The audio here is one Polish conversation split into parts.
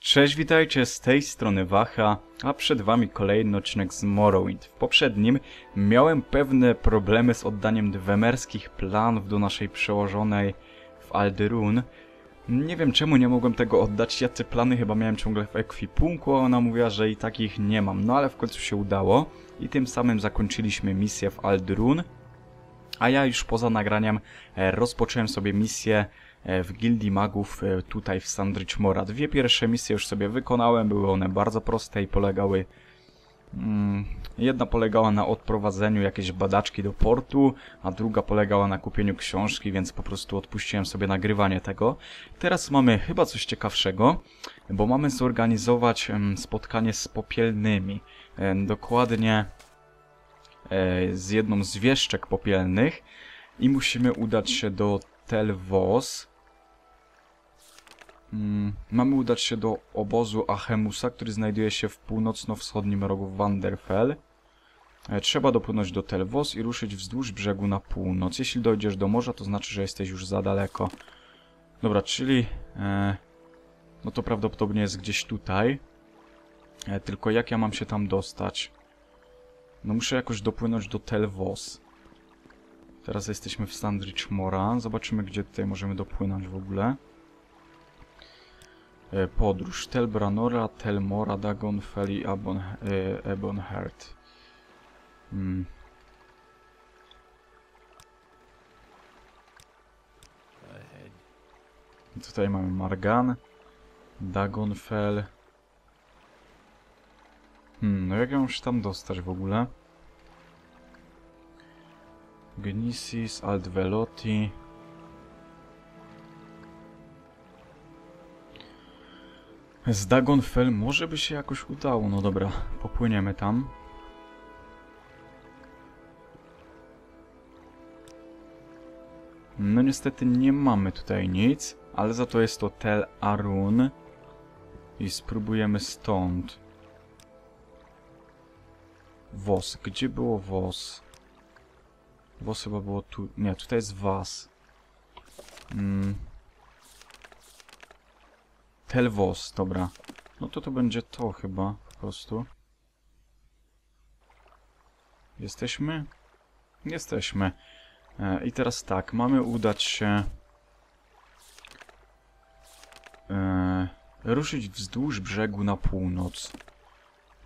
Cześć, witajcie, z tej strony Wacha, a przed wami kolejny odcinek z Morrowind. W poprzednim miałem pewne problemy z oddaniem dwemerskich planów do naszej przełożonej w Ald'ruhn. Nie wiem czemu nie mogłem tego oddać, ja te plany chyba miałem ciągle w ekwipunku, a ona mówiła, że i tak ich nie mam. No ale w końcu się udało i tym samym zakończyliśmy misję w Ald'ruhn. A ja już poza nagraniem rozpocząłem sobie misję w Gildii Magów tutaj w Sadrith Mora. Dwie pierwsze misje już sobie wykonałem, były one bardzo proste i polegały... Jedna polegała na odprowadzeniu jakiejś badaczki do portu, a druga polegała na kupieniu książki, więc po prostu odpuściłem sobie nagrywanie tego. Teraz mamy chyba coś ciekawszego, bo mamy zorganizować spotkanie z popielnymi. Dokładnie z jedną z wieszczek popielnych i musimy udać się do Tel Vos. Mamy udać się do obozu Achemusa, który znajduje się w północno-wschodnim rogu Vvardenfell. Trzeba dopłynąć do Tel Vos i ruszyć wzdłuż brzegu na północ. Jeśli dojdziesz do morza, to znaczy, że jesteś już za daleko. Dobra, czyli... no to prawdopodobnie jest gdzieś tutaj. Tylko jak ja mam się tam dostać? No muszę jakoś dopłynąć do Tel Vos. Teraz jesteśmy w Sadrith Mora. Zobaczymy, gdzie tutaj możemy dopłynąć w ogóle. Podróż. Telbranora, Tel Mora, Dagon Fel i Ebonheart. Tutaj mamy Margan, Dagon Fel. No jak ja mam się tam dostać w ogóle? Gnisis, Alt Veloti. Z Dagon Fel może by się jakoś udało. No dobra, popłyniemy tam. No niestety nie mamy tutaj nic, ale za to jest to Tel Arun. I spróbujemy stąd. Vos. Gdzie było Vos? Vos chyba było tu... Nie, tutaj jest Vas. Tel Vos, dobra. No to to będzie to chyba, po prostu. Jesteśmy? Jesteśmy. I teraz tak, mamy udać się... ruszyć wzdłuż brzegu na północ.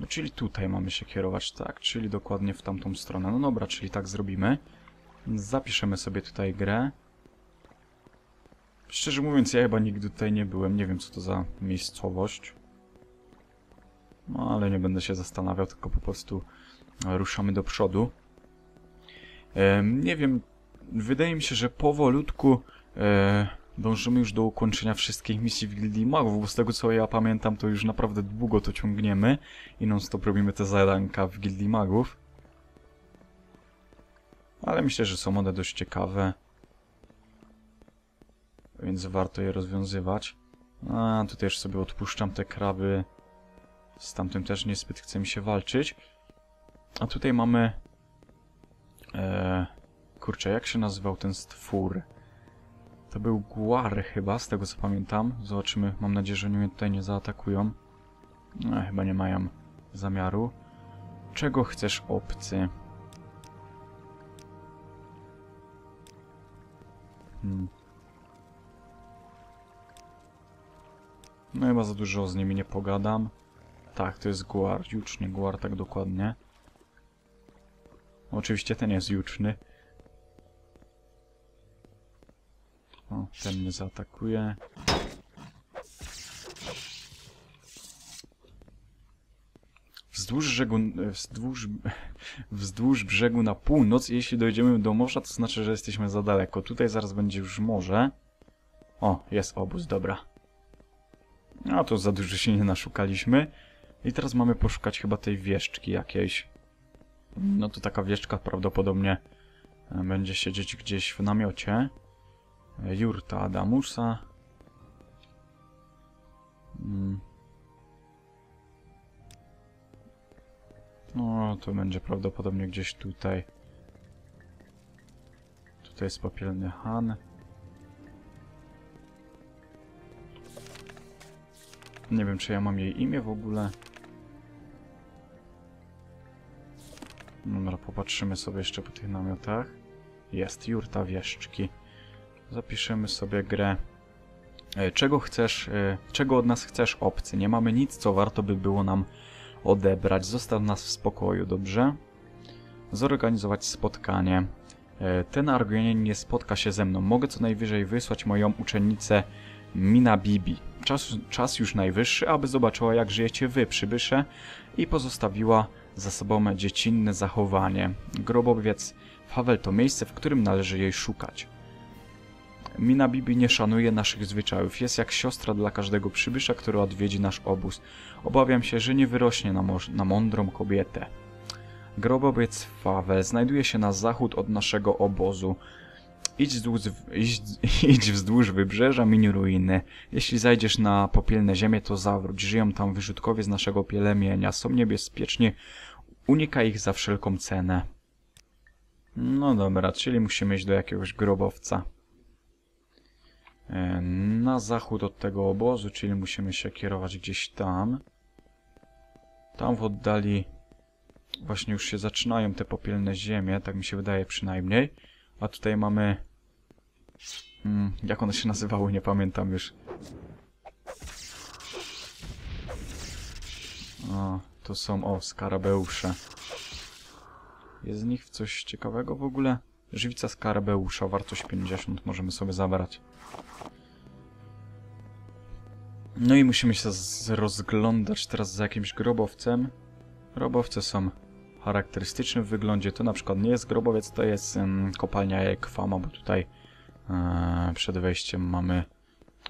No czyli tutaj mamy się kierować, tak? Czyli dokładnie w tamtą stronę. No dobra, czyli tak zrobimy. Zapiszemy sobie tutaj grę. Szczerze mówiąc, ja chyba nigdy tutaj nie byłem. Nie wiem, co to za miejscowość. No, ale nie będę się zastanawiał, tylko po prostu ruszamy do przodu. Nie wiem, wydaje mi się, że powolutku dążymy już do ukończenia wszystkich misji w Gildii Magów, bo z tego, co ja pamiętam, to już naprawdę długo to ciągniemy i non-stop robimy te zadanka w Gildii Magów. Ale myślę, że są one dość ciekawe. Więc warto je rozwiązywać. A, tutaj już sobie odpuszczam te kraby. Z tamtym też niezbyt chce mi się walczyć. A tutaj mamy... kurczę, jak się nazywał ten stwór? To był Guar chyba, z tego co pamiętam. Zobaczymy, mam nadzieję, że oni mnie tutaj nie zaatakują. No, chyba nie mają zamiaru. Czego chcesz, obcy? No chyba za dużo z nimi nie pogadam. Tak, to jest Guar, juczny Guar, tak dokładnie. Oczywiście ten jest juczny. O, ten mnie zaatakuje. Wzdłuż brzegu na północ, jeśli dojdziemy do morza, to znaczy, że jesteśmy za daleko. Tutaj zaraz będzie już morze. O, jest obóz, dobra. No to za dużo się nie naszukaliśmy. I teraz mamy poszukać chyba tej wieszczki jakiejś. No to taka wieszczka prawdopodobnie będzie siedzieć gdzieś w namiocie. Jurta Adamusa. No to będzie prawdopodobnie gdzieś tutaj. Tutaj jest popielny Han. Nie wiem, czy ja mam jej imię w ogóle. Dobra, popatrzymy sobie jeszcze po tych namiotach. Jest Jurta Wieszczki. Zapiszemy sobie grę. Czego chcesz, czego od nas chcesz, obcy? Nie mamy nic, co warto by było nam odebrać. Zostaw nas w spokoju, dobrze? Zorganizować spotkanie. Ten Argonin nie spotka się ze mną. Mogę co najwyżej wysłać moją uczennicę Mina Bibi. Czas już najwyższy, aby zobaczyła, jak żyjecie wy, przybysze, i pozostawiła za sobą dziecinne zachowanie. Grobowiec Favel to miejsce, w którym należy jej szukać. Mina Bibi nie szanuje naszych zwyczajów. Jest jak siostra dla każdego przybysza, który odwiedzi nasz obóz. Obawiam się, że nie wyrośnie na mądrą kobietę. Grobowiec Favel znajduje się na zachód od naszego obozu. Idź wzdłuż wybrzeża, miń ruiny. Jeśli zajdziesz na popielne ziemię, to zawróć. Żyją tam wyrzutkowie z naszego pielemienia. Są niebezpieczni. Unikaj ich za wszelką cenę. No dobra, czyli musimy iść do jakiegoś grobowca. Na zachód od tego obozu, czyli musimy się kierować gdzieś tam. Tam w oddali właśnie już się zaczynają te popielne ziemie, tak mi się wydaje przynajmniej. A tutaj mamy... jak one się nazywały, nie pamiętam już. O, to są, o, skarabeusze. Jest z nich coś ciekawego w ogóle? Żywica skarabeusza, wartość 50, możemy sobie zabrać. No i musimy się rozglądać teraz za jakimś grobowcem. Grobowce są charakterystyczne w wyglądzie. To na przykład nie jest grobowiec, to jest kopalnia Ekwama, bo tutaj przed wejściem mamy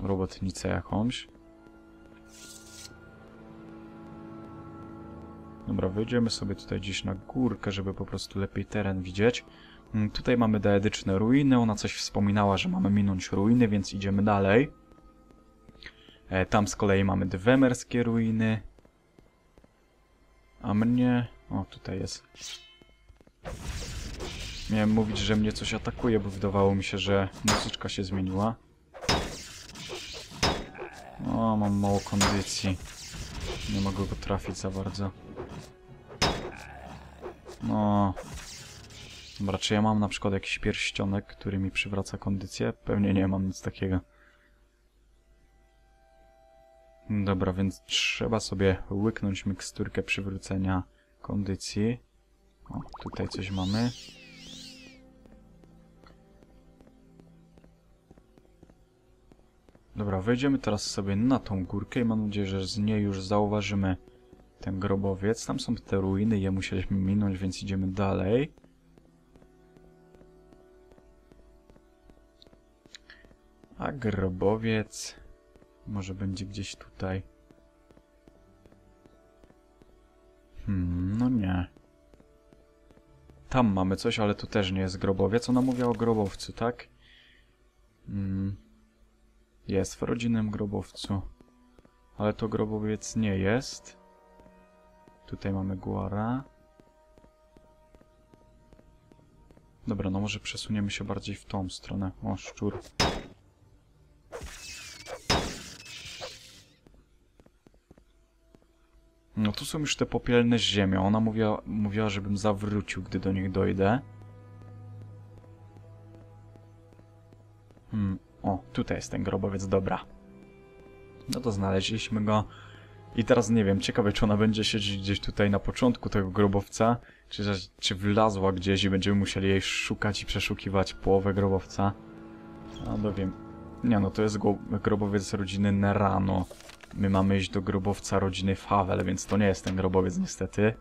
robotnicę jakąś. Dobra, wyjdziemy sobie tutaj gdzieś na górkę, żeby po prostu lepiej teren widzieć. Tutaj mamy daedyczne ruiny. Ona coś wspominała, że mamy minąć ruiny, więc idziemy dalej. Tam z kolei mamy dwemerskie ruiny. A mnie... O, tutaj jest. Miałem mówić, że mnie coś atakuje, bo wydawało mi się, że muzyczka się zmieniła. O, mam mało kondycji. Nie mogę go trafić za bardzo. No... Dobra, czy ja mam na przykład jakiś pierścionek, który mi przywraca kondycję? Pewnie nie mam nic takiego. Dobra, więc trzeba sobie łyknąć miksturkę przywrócenia kondycji. O, tutaj coś mamy. Dobra, wejdziemy teraz sobie na tą górkę i mam nadzieję, że z niej już zauważymy ten grobowiec. Tam są te ruiny, je musieliśmy minąć, więc idziemy dalej. A grobowiec... Może będzie gdzieś tutaj. No nie. Tam mamy coś, ale to też nie jest grobowiec. Ona mówiła o grobowcu, tak? Jest w rodzinnym grobowcu. Ale to grobowiec nie jest. Tutaj mamy Guara. Dobra, no może przesuniemy się bardziej w tą stronę. O, szczur. No tu są już te popielne ziemie. Ona mówiła, żebym zawrócił, gdy do nich dojdę. O, tutaj jest ten grobowiec, dobra. No to znaleźliśmy go. I teraz nie wiem, ciekawe, czy ona będzie siedzieć gdzieś tutaj na początku tego grobowca, czy wlazła gdzieś i będziemy musieli jej szukać i przeszukiwać połowę grobowca. A no wiem. Nie no, to jest grobowiec rodziny Nerano. My mamy iść do grobowca rodziny Favel, więc to nie jest ten grobowiec niestety.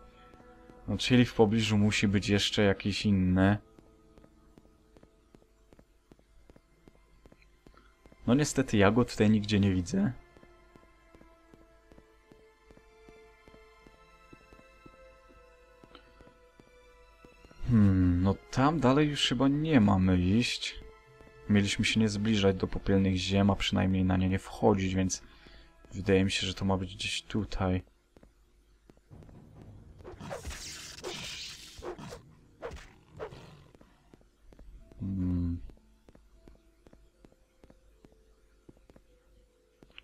No czyli w pobliżu musi być jeszcze jakiś inny. No niestety ja go tutaj nigdzie nie widzę. No tam dalej już chyba nie mamy iść. Mieliśmy się nie zbliżać do popielnych ziem, a przynajmniej na nie nie wchodzić, więc... Wydaje mi się, że to ma być gdzieś tutaj.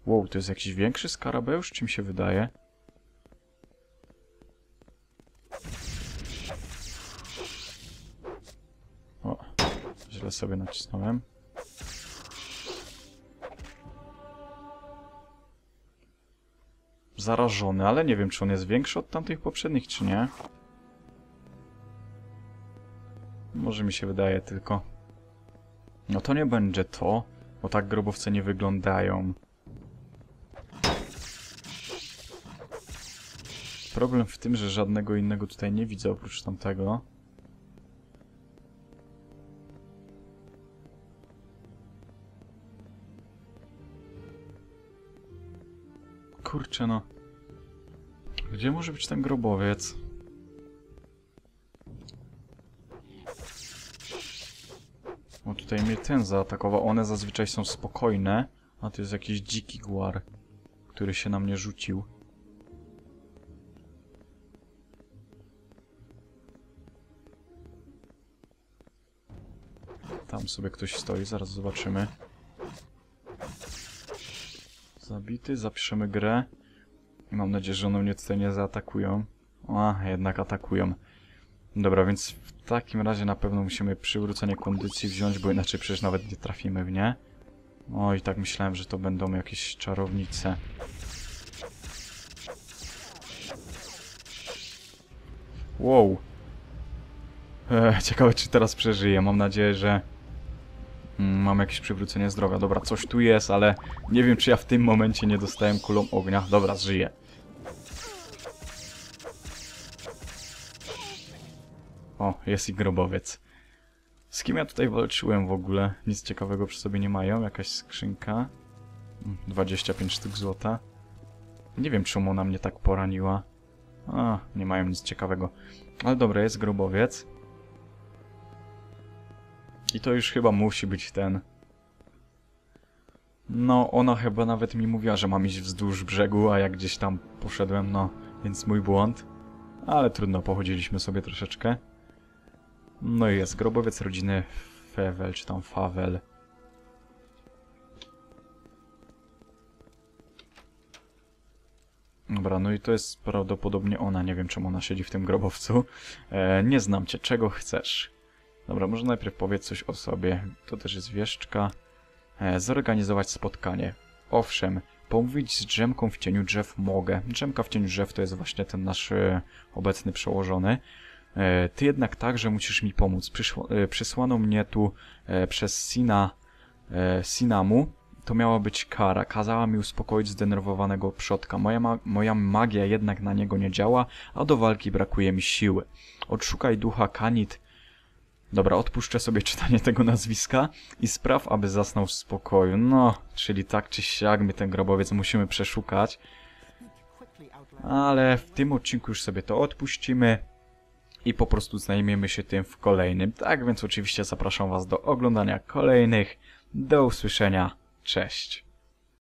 Wow, Wow, to jest jakiś większy skarabeusz, czy mi się wydaje? O, źle sobie nacisnąłem. Zarażony, ale nie wiem, czy on jest większy od tamtych poprzednich, czy nie. Może mi się wydaje tylko. No to nie będzie to, bo tak grobowce nie wyglądają. Problem w tym, że żadnego innego tutaj nie widzę oprócz tamtego. Kurczę no. Gdzie może być ten grobowiec? O, tutaj mnie ten zaatakował. One zazwyczaj są spokojne. A to jest jakiś dziki guar, który się na mnie rzucił. Tam sobie ktoś stoi, zaraz zobaczymy. Zabity, zapiszemy grę. I mam nadzieję, że one mnie tutaj nie zaatakują. A, jednak atakują. Dobra, więc w takim razie na pewno musimy przywrócenie kondycji wziąć, bo inaczej przecież nawet nie trafimy w nie. O, i tak myślałem, że to będą jakieś czarownice. Wow. Ciekawe, czy teraz przeżyję. Mam nadzieję, że mam jakieś przywrócenie zdrowia. Dobra, coś tu jest, ale nie wiem, czy ja w tym momencie nie dostałem kulą ognia. Dobra, żyję. O, jest i grobowiec. Z kim ja tutaj walczyłem w ogóle? Nic ciekawego przy sobie nie mają. Jakaś skrzynka. 25 sztuk złota. Nie wiem, czemu ona mnie tak poraniła. A, nie mają nic ciekawego. Ale dobra, jest grobowiec. I to już chyba musi być ten. No, ona chyba nawet mi mówiła, że mam iść wzdłuż brzegu, a ja gdzieś tam poszedłem, no, więc mój błąd. Ale trudno, pochodziliśmy sobie troszeczkę. No i jest grobowiec rodziny Favel, czy tam Favel. Dobra, no i to jest prawdopodobnie ona. Nie wiem, czemu ona siedzi w tym grobowcu. Nie znam cię, czego chcesz? Dobra, może najpierw powiedz coś o sobie. To też jest wieszczka. Zorganizować spotkanie. Owszem, pomówić z drzemką w cieniu drzew mogę. Drzemka w cieniu drzew to jest właśnie ten nasz obecny przełożony. Ty jednak także musisz mi pomóc. Przysłano mnie tu przez Sinamu. To miała być kara. Kazała mi uspokoić zdenerwowanego przodka. Moja magia jednak na niego nie działa, a do walki brakuje mi siły. Odszukaj ducha Kanit. Dobra, odpuszczę sobie czytanie tego nazwiska i spraw, aby zasnął w spokoju. No, czyli tak czy siak my ten grobowiec musimy przeszukać. Ale w tym odcinku już sobie to odpuścimy i po prostu zajmiemy się tym w kolejnym. Tak więc oczywiście zapraszam was do oglądania kolejnych. Do usłyszenia. Cześć.